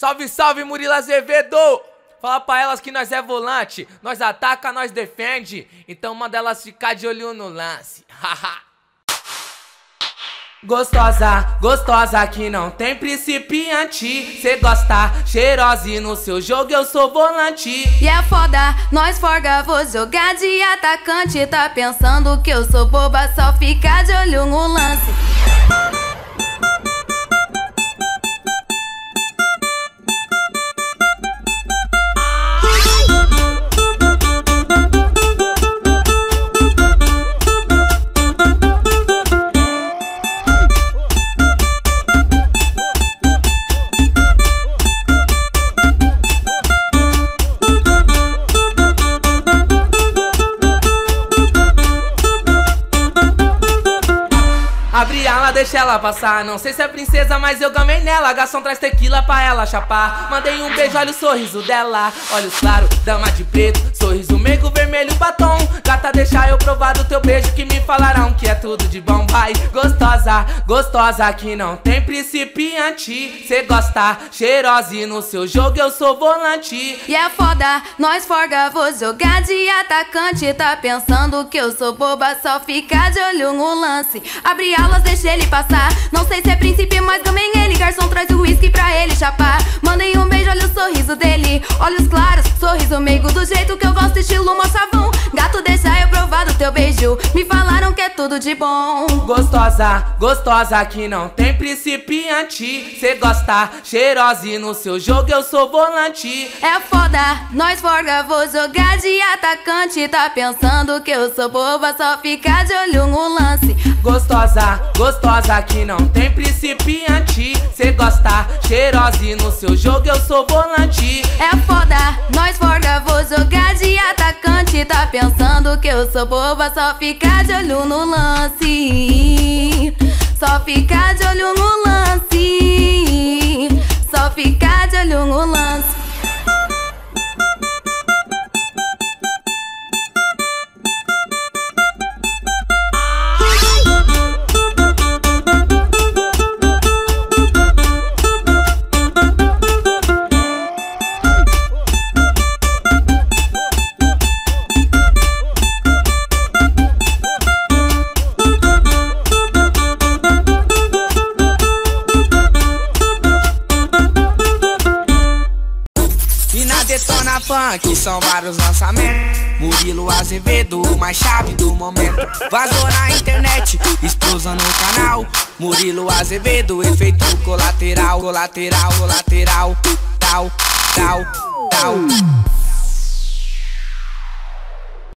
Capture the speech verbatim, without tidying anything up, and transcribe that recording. Salve, salve, Murilo Azevedo! Fala pra elas que nós é volante, nós ataca, nós defende, então manda elas ficar de olho no lance. Haha! Gostosa, gostosa que não tem principiante. Cê gosta, cheirosa e no seu jogo eu sou volante. E é foda, nós forga, vou jogar de atacante. Tá pensando que eu sou boba, só ficar de olho no lance. Abre ela, deixa ela passar. Não sei se é princesa, mas eu gamei nela. Garçom traz tequila pra ela chapar. Mandei um beijo, olha o sorriso dela. Olhos claros, dama de preto. Sorriso meigo, vermelho, batom. Gata, deixa eu provar do teu beijo, que me falarão que é tudo de bom. Vai, gostosa, gostosa que não tem principiante. Cê gosta, cheirosa e no seu jogo eu sou volante. E é foda, nós forga, vou jogar de atacante. Tá pensando que eu sou boba, só ficar de olho no lance. Abre ela, deixa ele passar. Não sei se é príncipe, mas também ele. Garçom, traz o uísque pra ele chapar. Mandem um beijo, olha o sorriso dele. Olhos claros, sorriso meigo, do jeito que eu gosto, estilo mó chavão. Gato, deixa eu provar do teu beijo, me falaram que é tudo de bom. Gostosa, gostosa que não tem principiante. Cê gosta, cheirosa e no seu jogo eu sou volante. É foda, nós forga, vou jogar de atacante. Tá pensando que eu sou boba, só ficar de olho no lance. Gostosa, gostosa que não tem principiante. Cê gosta, cheirosa e no seu jogo eu sou volante. É foda, nós forga, vou jogar de atacante. Tá pensando que eu sou boba, só ficar de olho no lance. Só ficar de olho no lance. Só ficar de olho no lance. Detona funk, são vários lançamentos. Murilo Azevedo, o mais chave do momento. Vazou na internet, explosão no canal. Murilo Azevedo, efeito colateral, colateral, colateral. Tal, tal, tal.